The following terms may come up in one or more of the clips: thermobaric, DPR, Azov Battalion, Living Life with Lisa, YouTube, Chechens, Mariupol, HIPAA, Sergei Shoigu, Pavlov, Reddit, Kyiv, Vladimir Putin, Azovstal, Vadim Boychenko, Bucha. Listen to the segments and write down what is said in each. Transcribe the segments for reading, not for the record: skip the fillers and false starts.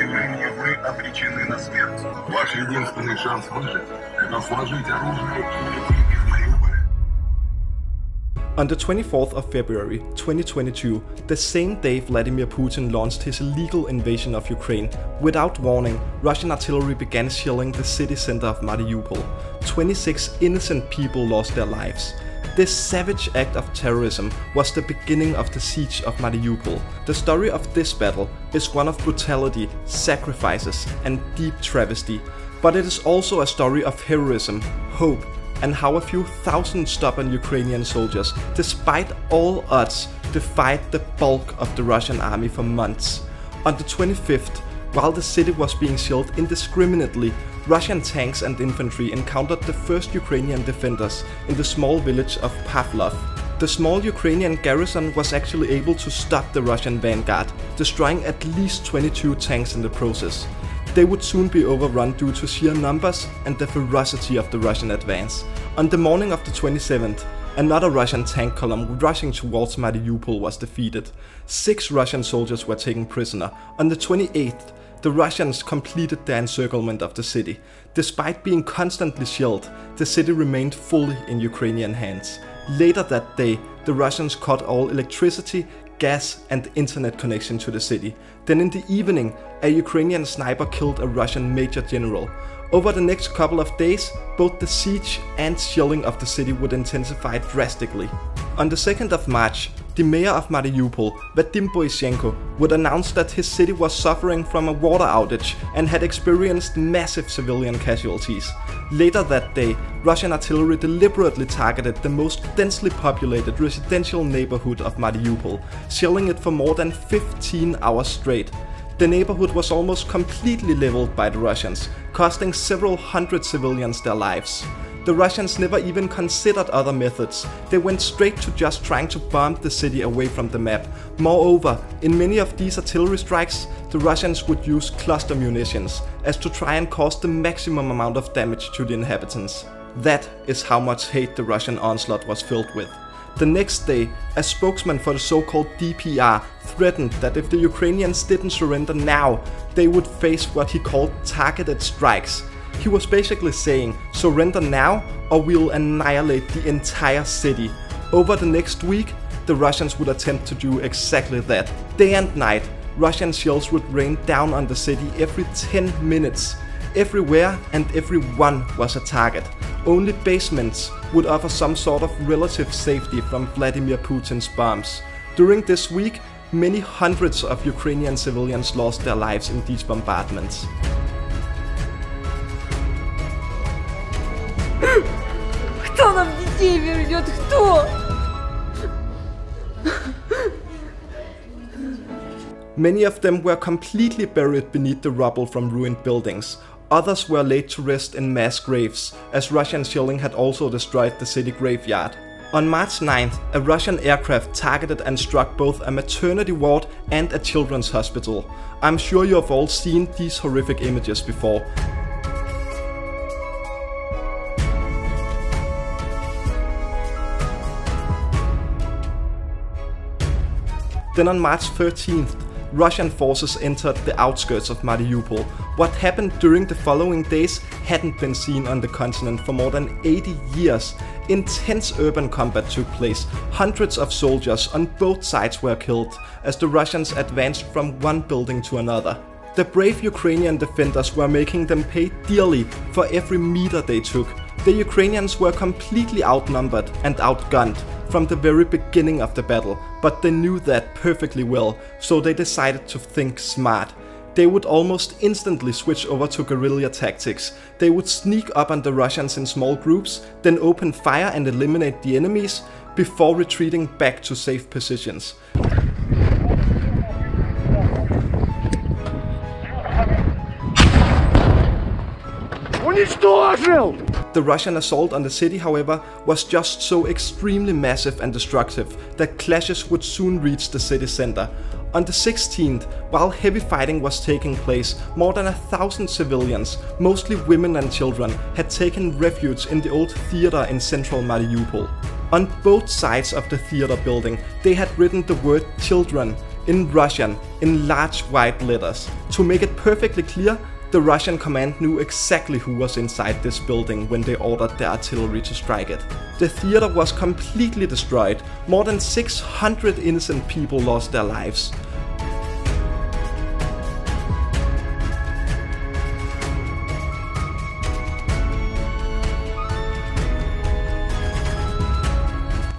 достижения вы обречены на смерть. Ваш единственный шанс выжить – это сложить оружие и уйти в Мариуполь. On the 24th of February 2022, the same day Vladimir Putin launched his illegal invasion of Ukraine, without warning, Russian artillery began shelling the city center of Mariupol. 26 innocent people lost their lives. This savage act of terrorism was the beginning of the siege of Mariupol. The story of this battle is one of brutality, sacrifices, and deep travesty, but it is also a story of heroism, hope, and how a few thousand stubborn Ukrainian soldiers, despite all odds, defied the bulk of the Russian army for months. On the 25th, while the city was being shelled indiscriminately, Russian tanks and infantry encountered the first Ukrainian defenders in the small village of Pavlov. The small Ukrainian garrison was actually able to stop the Russian vanguard, destroying at least 22 tanks in the process. They would soon be overrun due to sheer numbers and the ferocity of the Russian advance. On the morning of the 27th, another Russian tank column rushing towards Mariupol was defeated. 6 Russian soldiers were taken prisoner. On the 28th, the Russians completed their encirclement of the city. Despite being constantly shelled, the city remained fully in Ukrainian hands. Later that day, the Russians cut all electricity, gas and internet connection to the city. Then in the evening, a Ukrainian sniper killed a Russian major general. Over the next couple of days, both the siege and shelling of the city would intensify drastically. On the 2nd of March, the mayor of Mariupol, Vadim Boychenko, would announce that his city was suffering from a water outage and had experienced massive civilian casualties. Later that day, Russian artillery deliberately targeted the most densely populated residential neighborhood of Mariupol, shelling it for more than 15 hours straight. The neighborhood was almost completely leveled by the Russians, costing several hundred civilians their lives. The Russians never even considered other methods. They went straight to just trying to bomb the city away from the map. Moreover, in many of these artillery strikes, the Russians would use cluster munitions, as to try and cause the maximum amount of damage to the inhabitants. That is how much hate the Russian onslaught was filled with. The next day, a spokesman for the so-called DPR threatened that if the Ukrainians didn't surrender now, they would face what he called targeted strikes. He was basically saying, surrender now or we'll annihilate the entire city. Over the next week, the Russians would attempt to do exactly that. Day and night, Russian shells would rain down on the city every 10 minutes. Everywhere and everyone was a target. Only basements would offer some sort of relative safety from Vladimir Putin's bombs. During this week, many hundreds of Ukrainian civilians lost their lives in these bombardments. Кто нам детей вернет? Кто? Many of them were completely buried beneath the rubble from ruined buildings. Others were laid to rest in mass graves, as Russian shelling had also destroyed the city graveyard. On March 9th, a Russian aircraft targeted and struck both a maternity ward and a children's hospital. I'm sure you have all seen these horrific images before. Then on March 13th, Russian forces entered the outskirts of Mariupol. What happened during the following days hadn't been seen on the continent for more than 80 years. Intense urban combat took place. Hundreds of soldiers on both sides were killed as the Russians advanced from one building to another. The brave Ukrainian defenders were making them pay dearly for every meter they took. The Ukrainians were completely outnumbered and outgunned from the very beginning of the battle, but they knew that perfectly well, so they decided to think smart. They would almost instantly switch over to guerrilla tactics. They would sneak up on the Russians in small groups, then open fire and eliminate the enemies, before retreating back to safe positions. The Russian assault on the city, however, was just so extremely massive and destructive that clashes would soon reach the city center. On the 16th, while heavy fighting was taking place, more than 1,000 civilians, mostly women and children, had taken refuge in the old theater in central Mariupol. On both sides of the theater building, they had written the word children in Russian in large white letters. To make it perfectly clear, the Russian command knew exactly who was inside this building when they ordered their artillery to strike it. The theater was completely destroyed. More than 600 innocent people lost their lives.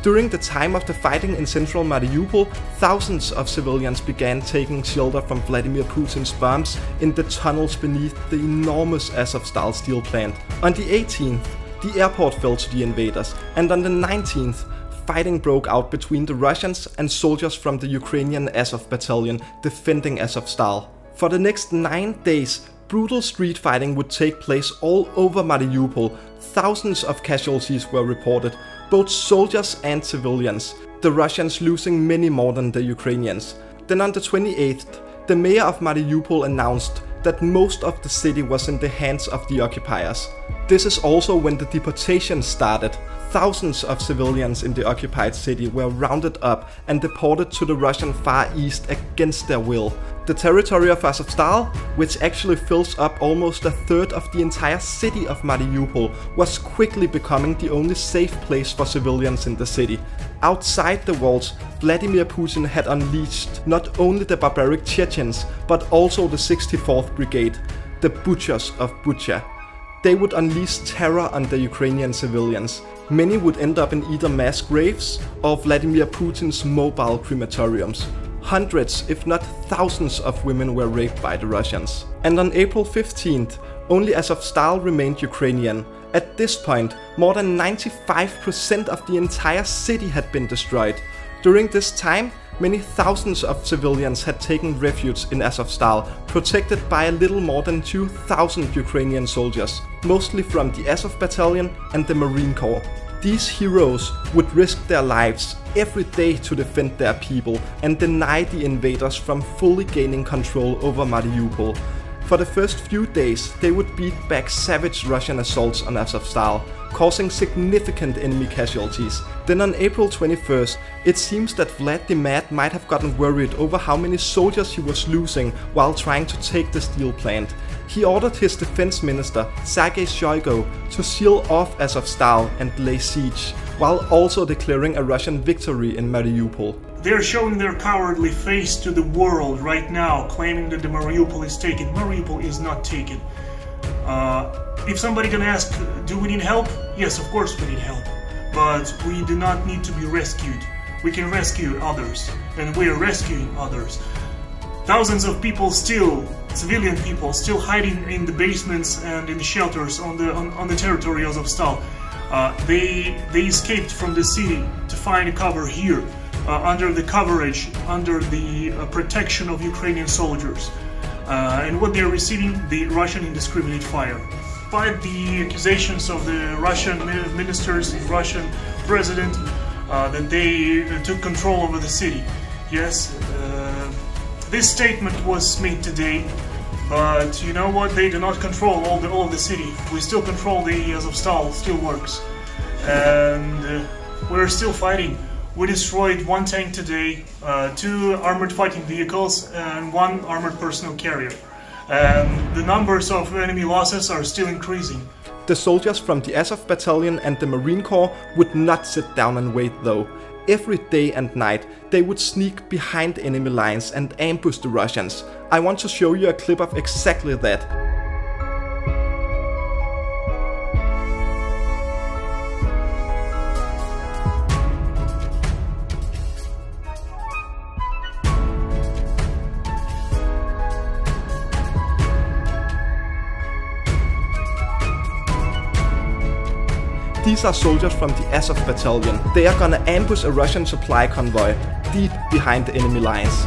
During the time of the fighting in central Mariupol, thousands of civilians began taking shelter from Vladimir Putin's bombs in the tunnels beneath the enormous Azovstal steel plant. On the 18th, the airport fell to the invaders, and on the 19th, fighting broke out between the Russians and soldiers from the Ukrainian Azov Battalion defending Azovstal. For the next 9 days, brutal street fighting would take place all over Mariupol. Thousands of casualties were reported, both soldiers and civilians, the Russians losing many more than the Ukrainians. Then on the 28th, the mayor of Mariupol announced that most of the city was in the hands of the occupiers. This is also when the deportations started. Thousands of civilians in the occupied city were rounded up and deported to the Russian Far East against their will. The territory of Azovstal, which actually fills up almost a third of the entire city of Mariupol, was quickly becoming the only safe place for civilians in the city. Outside the walls, Vladimir Putin had unleashed not only the barbaric Chechens, but also the 64th Brigade, the Butchers of Bucha. They would unleash terror on the Ukrainian civilians. Many would end up in either mass graves or Vladimir Putin's mobile crematoriums. Hundreds, if not thousands, of women were raped by the Russians. And on April 15th, only Azovstal remained Ukrainian. At this point, more than 95% of the entire city had been destroyed. During this time, many thousands of civilians had taken refuge in Azovstal, protected by a little more than 2,000 Ukrainian soldiers, mostly from the Azov Battalion and the Marine Corps. These heroes would risk their lives every day to defend their people and deny the invaders from fully gaining control over Mariupol. For the first few days, they would beat back savage Russian assaults on Azovstal, causing significant enemy casualties. Then on April 21st, it seems that Vlad the Mad might have gotten worried over how many soldiers he was losing while trying to take the steel plant. He ordered his defense minister, Sergei Shoigu, to seal off Azovstal and lay siege, while also declaring a Russian victory in Mariupol. They're showing their cowardly face to the world right now, claiming that the Mariupol is taken. Mariupol is not taken. If somebody can ask, do we need help? Yes, of course we need help. But we do not need to be rescued. We can rescue others. And we are rescuing others. Thousands of people still, civilian people, still hiding in the basements and in shelters on the territory of Azovstal. They escaped from the city to find a cover here. Under the coverage, under the protection of Ukrainian soldiers. And what they're receiving, the Russian indiscriminate fire. Despite the accusations of the Russian ministers, the Russian president, that they took control over the city. Yes, this statement was made today, but you know what? They do not control all the city. We still control the Azovstal steelworks, and we're still fighting. We destroyed one tank today, 2 armored fighting vehicles and 1 armored personnel carrier. And the numbers of enemy losses are still increasing. The soldiers from the Azov Battalion and the Marine Corps would not sit down and wait though. Every day and night, they would sneak behind enemy lines and ambush the Russians. I want to show you a clip of exactly that. These are soldiers from the Azov Battalion. They are gonna ambush a Russian supply convoy deep behind the enemy lines.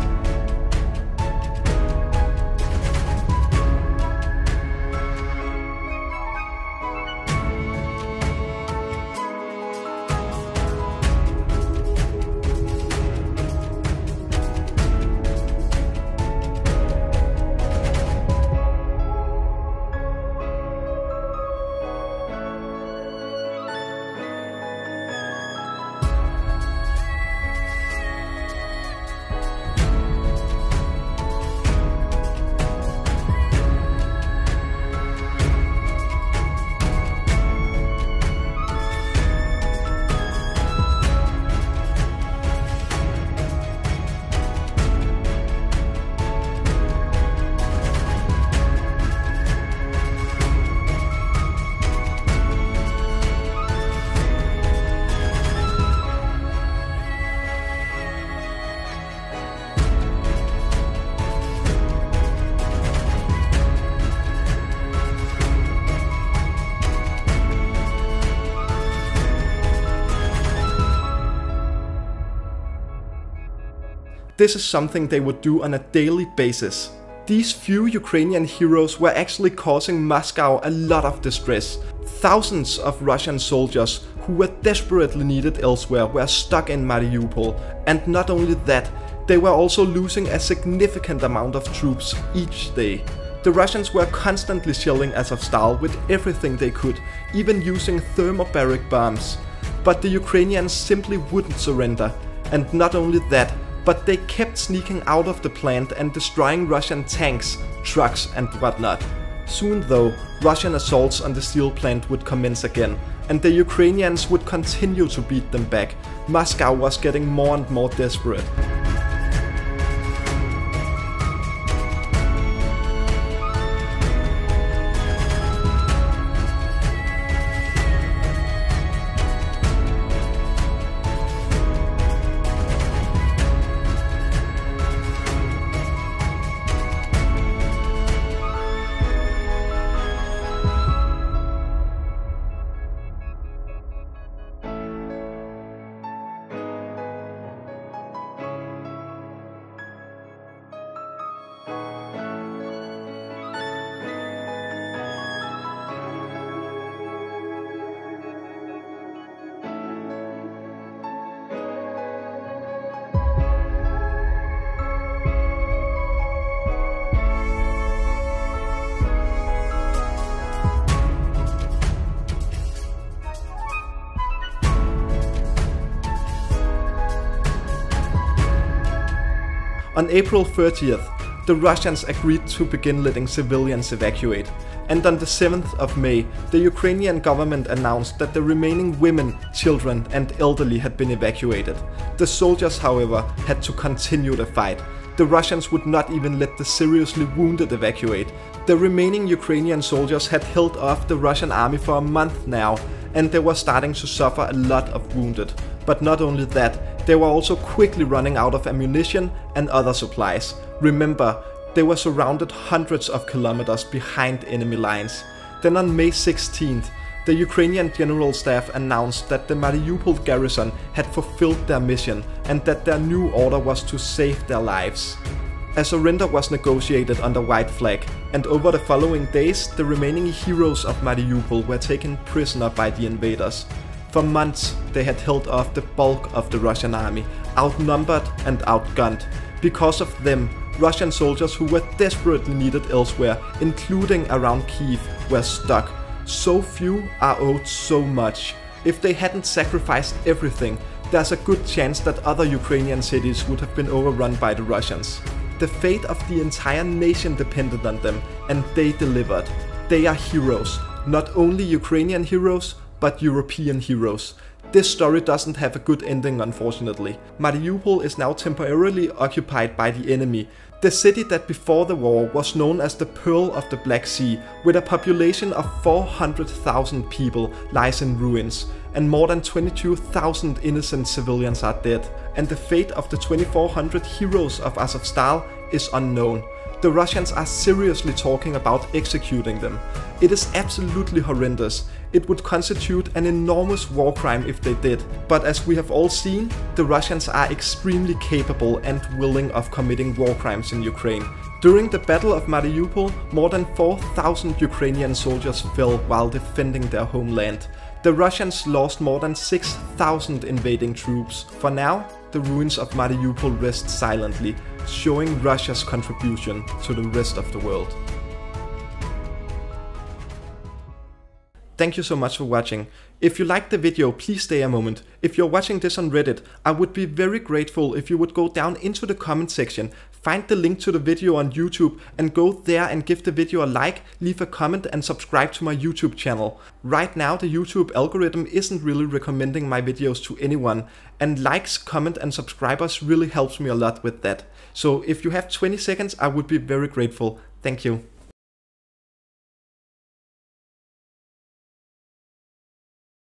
This is something they would do on a daily basis. These few Ukrainian heroes were actually causing Moscow a lot of distress. Thousands of Russian soldiers who were desperately needed elsewhere were stuck in Mariupol, and not only that, they were also losing a significant amount of troops each day. The Russians were constantly shelling Azovstal with everything they could, even using thermobaric bombs. But the Ukrainians simply wouldn't surrender, and not only that, but they kept sneaking out of the plant and destroying Russian tanks, trucks and whatnot. Soon though, Russian assaults on the steel plant would commence again, and the Ukrainians would continue to beat them back. Moscow was getting more and more desperate. On April 30th, the Russians agreed to begin letting civilians evacuate, and on the 7th of May, the Ukrainian government announced that the remaining women, children and elderly had been evacuated. The soldiers, however, had to continue the fight. The Russians would not even let the seriously wounded evacuate. The remaining Ukrainian soldiers had held off the Russian army for a month now, and they were starting to suffer a lot of wounded. But not only that, they were also quickly running out of ammunition and other supplies. Remember, they were surrounded hundreds of kilometers behind enemy lines. Then on May 16th, the Ukrainian General Staff announced that the Mariupol garrison had fulfilled their mission and that their new order was to save their lives. A surrender was negotiated under white flag, and over the following days, the remaining heroes of Mariupol were taken prisoner by the invaders. For months, they had held off the bulk of the Russian army, outnumbered and outgunned. Because of them, Russian soldiers who were desperately needed elsewhere, including around Kyiv, were stuck. So few are owed so much. If they hadn't sacrificed everything, there's a good chance that other Ukrainian cities would have been overrun by the Russians. The fate of the entire nation depended on them, and they delivered. They are heroes, not only Ukrainian heroes, but European heroes. This story doesn't have a good ending, unfortunately. Mariupol is now temporarily occupied by the enemy. The city that before the war was known as the Pearl of the Black Sea, with a population of 400,000 people, lies in ruins, and more than 22,000 innocent civilians are dead. And the fate of the 2,400 heroes of Azovstal is unknown. The Russians are seriously talking about executing them. It is absolutely horrendous. It would constitute an enormous war crime if they did. But as we have all seen, the Russians are extremely capable and willing of committing war crimes in Ukraine. During the Battle of Mariupol, more than 4,000 Ukrainian soldiers fell while defending their homeland. The Russians lost more than 6,000 invading troops. For now, the ruins of Mariupol rest silently, showing Russia's contribution to the rest of the world. Thank you so much for watching. If you liked the video, please stay a moment. If you're watching this on Reddit, I would be very grateful if you would go down into the comment section, find the link to the video on YouTube and go there and give the video a like, leave a comment and subscribe to my YouTube channel. Right now the YouTube algorithm isn't really recommending my videos to anyone, and likes, comment and subscribers really helps me a lot with that. So if you have 20 seconds, I would be very grateful. Thank you.